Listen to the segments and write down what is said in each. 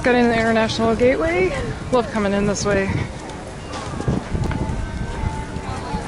Just got in the International Gateway. Love coming in this way.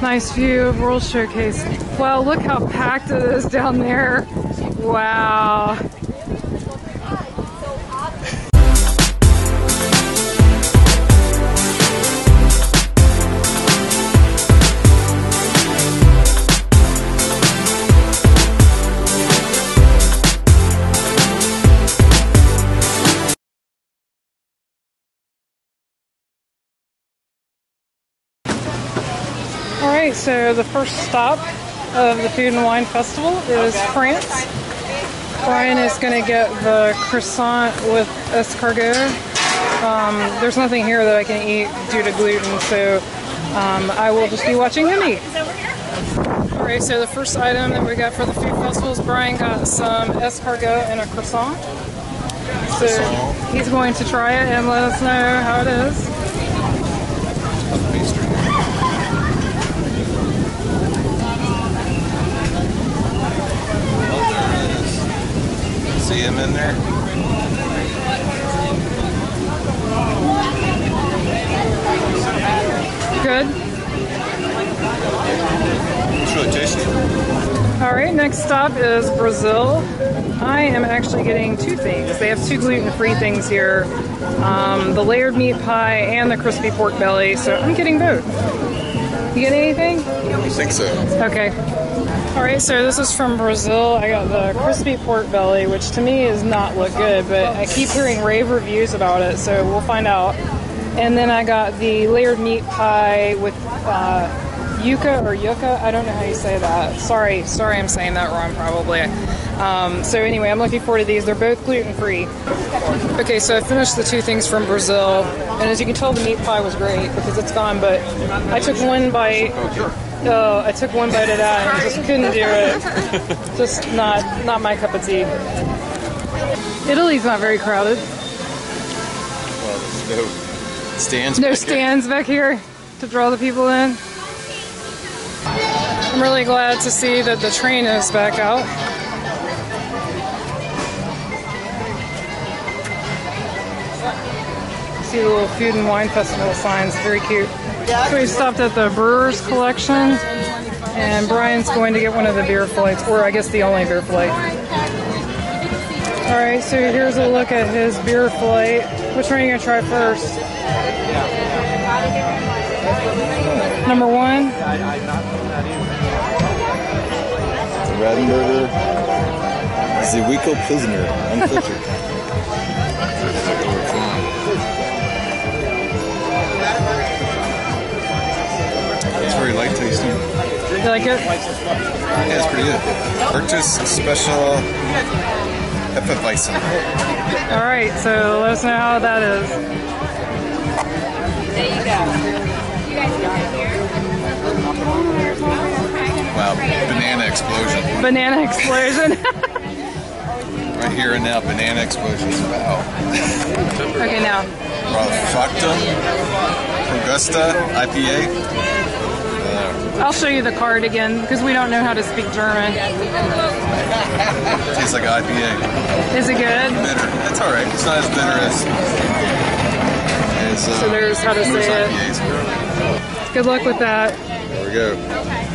Nice view of World Showcase. Wow, look how packed it is down there. Wow. So the first stop of the Food and Wine Festival is France. Brian is going to get the croissant with escargot. There's nothing here that I can eat due to gluten, so I will just be watching him eat. Alright, so the first item that we got for the food festival is Brian got some escargot and a croissant. So he's going to try it and let us know how it is. See him in there. Good. It's really tasty. All right, next stop is Brazil. I am actually getting two things. They have two gluten-free things here. The layered meat pie and the crispy pork belly, so I'm getting both. You get anything? I think so. Okay. Alright, so this is from Brazil. I got the crispy pork belly, which to me does not look good, but I keep hearing rave reviews about it, so we'll find out. And then I got the layered meat pie with yuca, I don't know how you say that. Sorry I'm saying that wrong probably. So anyway, I'm looking forward to these. They're both gluten-free. Okay, so I finished the two things from Brazil, and as you can tell, the meat pie was great because it's gone, but I took one bite. Oh, I took one bite of that and just couldn't do it. Just not my cup of tea. Italy's not very crowded. Well, there's no stands. There's stands back here to draw the people in. I'm really glad to see that the train is back out. See the little Food and Wine Festival signs, very cute. So we stopped at the Brewers Collection, and Brian's going to get one of the beer flights, or I guess the only beer flight. Alright, so here's a look at his beer flight. Which one are you going to try first? Number one? The Radenburger Zwickel Pilsner, unfiltered. Very light tasting. You like it? Yeah, it's pretty good. Purchase special Weissen. Alright, so let us know how that is. There you go. You guys got it here. Wow, banana explosion. Banana explosion. Right here and now, banana explosions. Wow. Okay, now. Facta Augusta IPA. I'll show you the card again, because we don't know how to speak German. Tastes like an IPA. Is it good? Bitter. It's alright. It's not as bitter as so there's how to say it. IPAs. Good luck with that. There we go.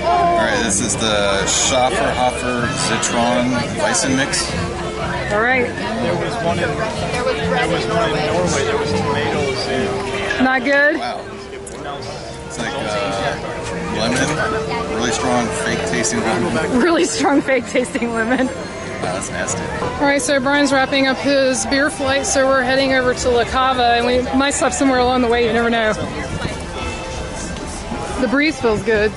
Alright, this is the Schafferhofer Zitron Weissen mix. Alright. There was one in Norway. There was tomatoes in. Not good? Wow. It's like, lemon, really strong fake tasting lemon. Really strong fake tasting lemon. Wow, that's nasty. Alright, so Brian's wrapping up his beer flight, so we're heading over to La Cava, and we might stop somewhere along the way, you never know. The breeze feels good.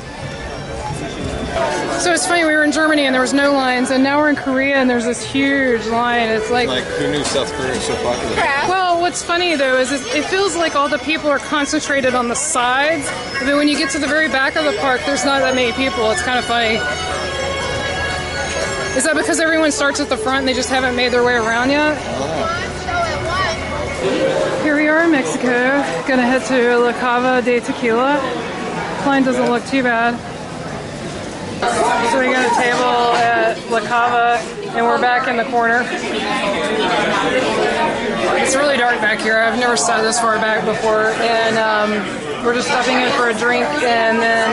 So it's funny, we were in Germany and there was no lines, and now we're in Korea and there's this huge line. It's like who knew South Korea was so popular? Well, what's funny though is it feels like all the people are concentrated on the sides, but when you get to the very back of the park, there's not that many people. It's kind of funny. Is that because everyone starts at the front and they just haven't made their way around yet? Oh. Here we are in Mexico. Gonna head to La Cava del Tequila. The line doesn't look too bad. So we got a table at La Cava, and we're back in the corner. It's really dark back here. I've never sat this far back before, and we're just stopping in for a drink and then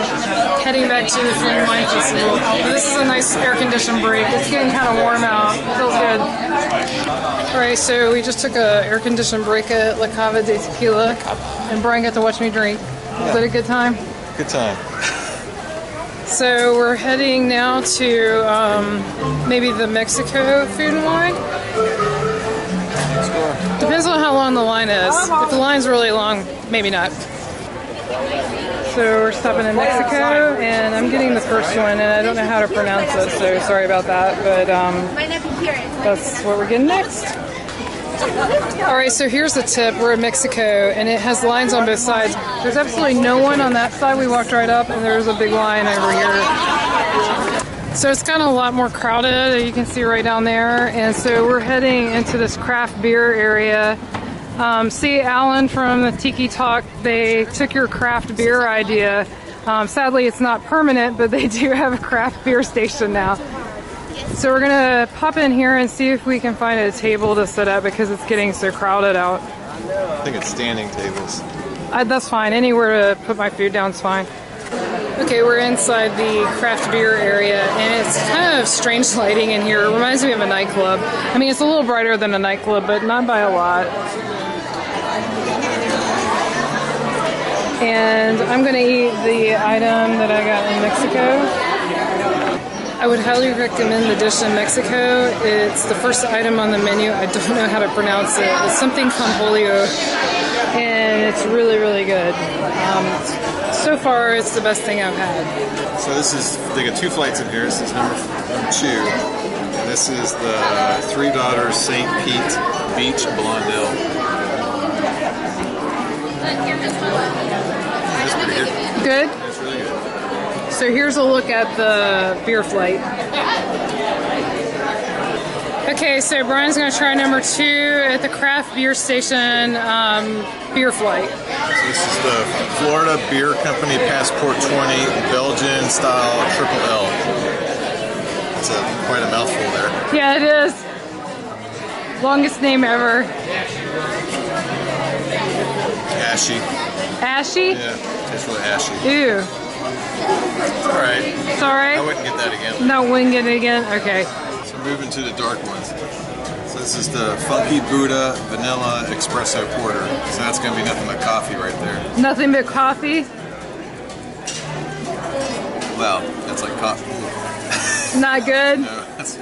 heading back to the Food and Wine Festival. This is a nice air-conditioned break. It's getting kind of warm out. It feels good. Alright, so we just took an air-conditioned break at La Cava del Tequila, and Brian got to watch me drink. Was it a good time? Good time. So we're heading now to maybe the Mexico Food and Wine. Depends on how long the line is. If the line's really long, maybe not. So we're stopping in Mexico, and I'm getting the first one, and I don't know how to pronounce it, so sorry about that, but that's what we're getting next. Alright, so here's the tip. We're in Mexico, and it has lines on both sides. There's absolutely no one on that side. We walked right up, and there's a big line over here. So it's kind of a lot more crowded, you can see right down there, and so we're heading into this craft beer area. See, Alan from the Tiki Talk, they took your craft beer idea. Sadly, it's not permanent, but they do have a craft beer station now. So we're going to pop in here and see if we can find a table to set up because it's getting so crowded out. I think it's standing tables. That's fine. Anywhere to put my food down is fine. Okay, we're inside the craft beer area, and it's kind of strange lighting in here. It reminds me of a nightclub. I mean, it's a little brighter than a nightclub, but not by a lot. And I'm going to eat the item that I got in Mexico. I would highly recommend the dish in Mexico. It's the first item on the menu. I don't know how to pronounce it. It's something con pollo, and it's really, really good. So far, it's the best thing I've had. So this is, they got two flights in here. This is number two. And this is the Three Daughters St. Pete Beach Blonde Ale. It's pretty good. Good? It's really good. So here's a look at the beer flight. Okay, so Brian's going to try number two at the craft beer station beer flight. So this is the Florida Beer Company Passport 20 Belgian style triple L. It's quite a mouthful there. Yeah, it is. Longest name ever. Ashy. Ashy? Yeah, it's really ashy. Ew. It's all right. It's all right? I wouldn't get that again. No, wouldn't get it again? Okay. Moving to the dark ones. So this is the Funky Buddha Vanilla Espresso Porter. So that's going to be nothing but coffee right there. Nothing but coffee? Wow, that's like coffee. Not good? No, that's,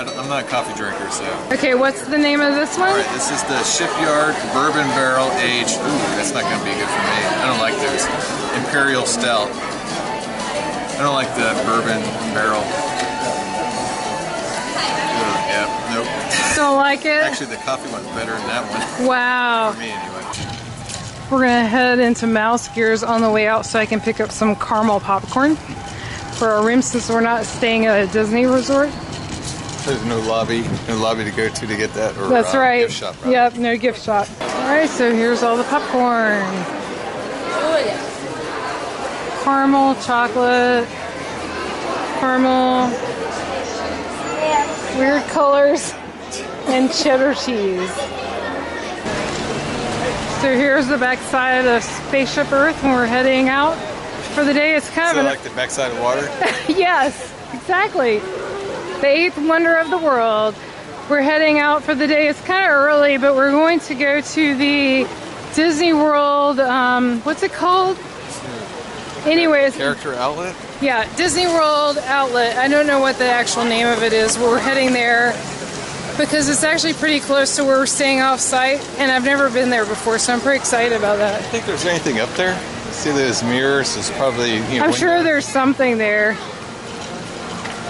I'm not a coffee drinker, so. Okay, what's the name of this one? All right, this is the Shipyard Bourbon Barrel Aged. Ooh, that's not going to be good for me. I don't like those. Imperial Stout. I don't like the bourbon barrel. Nope. Don't like it? Actually, the coffee one's better than that one. Wow. For me, anyway. We're going to head into Mouse Gears on the way out so I can pick up some caramel popcorn for our room since we're not staying at a Disney resort. There's no lobby to go to get that. Or, that's right. Gift shop, probably. Yep, no gift shop. All right, so here's all the popcorn. Caramel, chocolate, caramel. Weird colors and cheddar cheese. So here's the backside of Spaceship Earth when we're heading out for the day. It's kind of like the backside of water. Yes, exactly. The eighth wonder of the world. We're heading out for the day. It's kind of early, but we're going to go to the Disney World. What's it called? Anyways, Character Outlet? Yeah, Disney World Outlet. I don't know what the actual name of it is, but we're heading there because it's actually pretty close to where we're staying off site, and I've never been there before, so I'm pretty excited about that. I think there's anything up there. See those mirrors? There's probably, you know, I'm sure there's something there.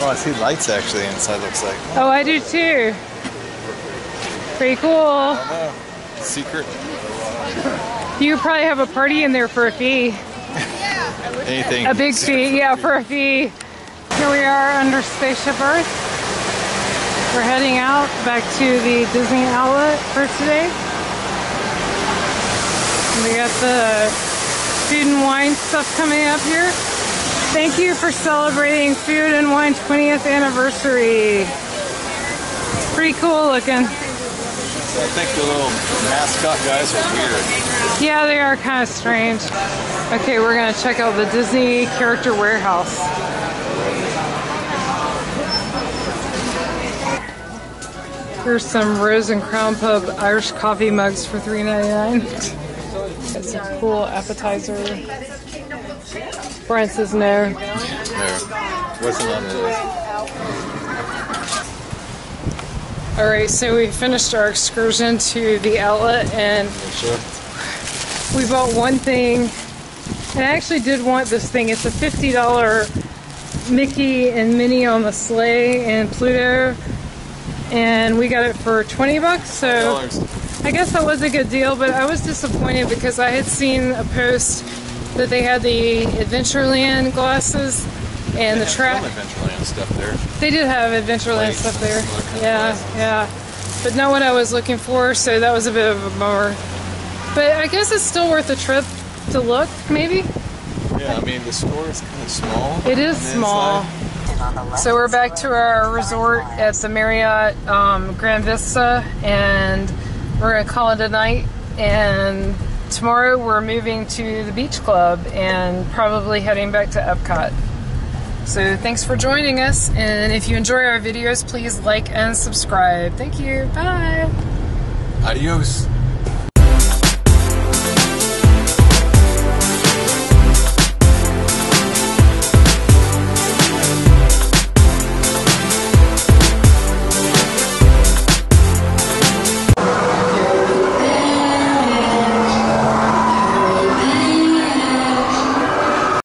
Oh, I see lights actually inside, looks like. Oh, I do too. Pretty cool. I don't know. Secret. You probably have a party in there for a fee. Anything. A big fee, yeah, for a fee. Here we are under Spaceship Earth. We're heading out back to the Disney Outlet for today. We got the food and wine stuff coming up here. Thank you for celebrating Food and Wine 20th anniversary. It's pretty cool looking. I think the little mascot guys are weird. Yeah, they are kind of strange. Okay, we're going to check out the Disney Character Warehouse. Here's some Rose and Crown Pub Irish coffee mugs for $3.99. That's a cool appetizer. Brian says no. No. Wasn't on the list. Alright, so we finished our excursion to the outlet and we bought one thing. And I actually did want this thing. It's a $50 Mickey and Minnie on the sleigh and Pluto. And we got it for 20 bucks, so I guess that was a good deal, but I was disappointed because I had seen a post that they had the Adventureland glasses and the track. Adventureland stuff there. They did have Adventureland stuff there. Yeah, yeah. But not what I was looking for, so that was a bit of a bummer. But I guess it's still worth a trip to look, maybe? Yeah, I mean, the store is kind of small. It is small. So we're back to our resort at the Marriott Grand Vista, and we're going to call it a night, and tomorrow we're moving to the Beach Club and probably heading back to Epcot. So thanks for joining us, and if you enjoy our videos, please like and subscribe. Thank you. Bye. Adios.